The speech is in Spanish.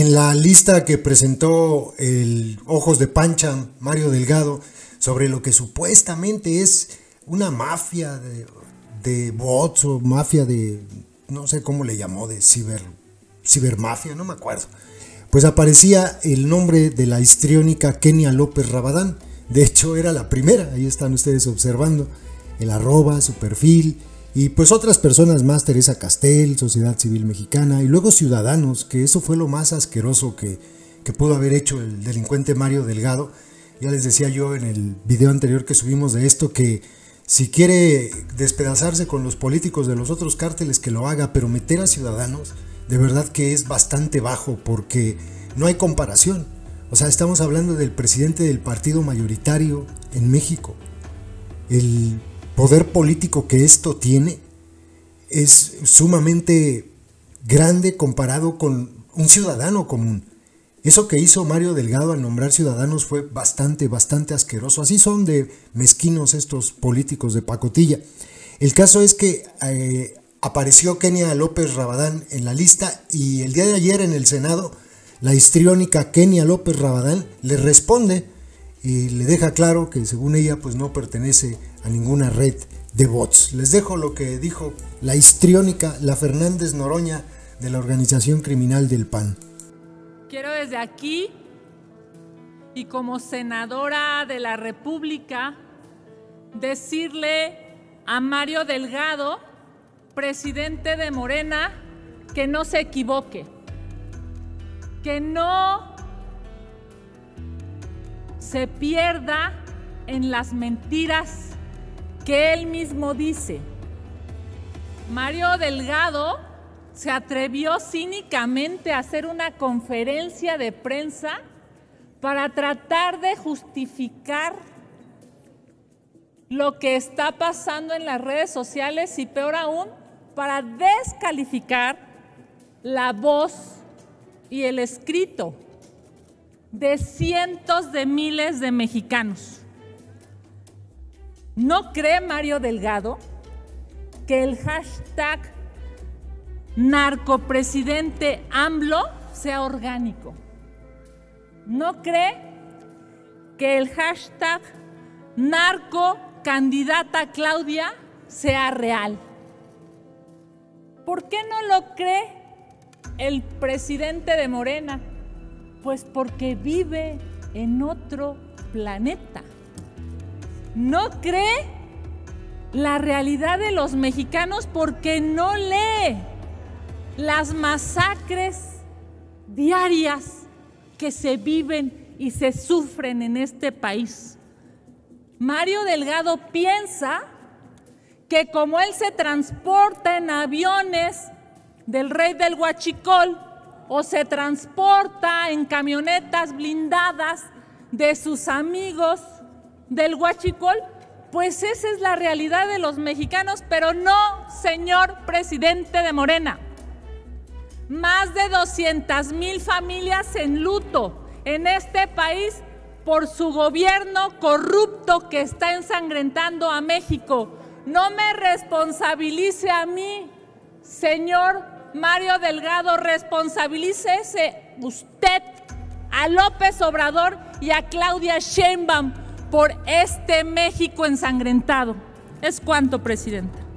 En la lista que presentó el Ojos de Pancha, Mario Delgado, sobre lo que supuestamente es una mafia de bots o mafia de, no sé cómo le llamó, de cibermafia, no me acuerdo. Pues aparecía el nombre de la histriónica Kenia López Rabadán. De hecho era la primera, ahí están ustedes observando el arroba, su perfil. Y pues otras personas más, Teresa Castell, Sociedad Civil Mexicana y luego Ciudadanos, que eso fue lo más asqueroso que pudo haber hecho el delincuente Mario Delgado. Ya les decía yo en el video anterior que subimos de esto que si quiere despedazarse con los políticos de los otros cárteles que lo haga, pero meter a Ciudadanos de verdad que es bastante bajo porque no hay comparación. O sea, estamos hablando del presidente del partido mayoritario en México. El poder político que esto tiene es sumamente grande comparado con un ciudadano común. Eso que hizo Mario Delgado al nombrar Ciudadanos fue bastante asqueroso. Así son de mezquinos estos políticos de pacotilla. El caso es que apareció Kenia López Rabadán en la lista y el día de ayer en el Senado la histriónica Kenia López Rabadán le responde y le deja claro que según ella pues no pertenece a ninguna red de bots. Les dejo lo que dijo la histriónica, la Fernández Noroña de la organización criminal del PAN. Quiero desde aquí y como senadora de la República decirle a Mario Delgado, presidente de Morena, que no se equivoque, que no se pierda en las mentiras que él mismo dice. Mario Delgado se atrevió cínicamente a hacer una conferencia de prensa para tratar de justificar lo que está pasando en las redes sociales y peor aún, para descalificar la voz y el escrito de cientos de miles de mexicanos. ¿No cree Mario Delgado que el hashtag narcopresidente AMLO sea orgánico? ¿No cree que el hashtag narcocandidata Claudia sea real? ¿Por qué no lo cree el presidente de Morena? Pues porque vive en otro planeta. No cree la realidad de los mexicanos porque no lee las masacres diarias que se viven y se sufren en este país. Mario Delgado piensa que como él se transporta en aviones del rey del huachicol o se transporta en camionetas blindadas de sus amigos del huachicol, pues esa es la realidad de los mexicanos, pero no, señor presidente de Morena. Más de 200,000 familias en luto en este país por su gobierno corrupto que está ensangrentando a México. No me responsabilice a mí, señor Mario Delgado, responsabilícese usted a López Obrador y a Claudia Sheinbaum por este México ensangrentado. Es cuanto, presidenta.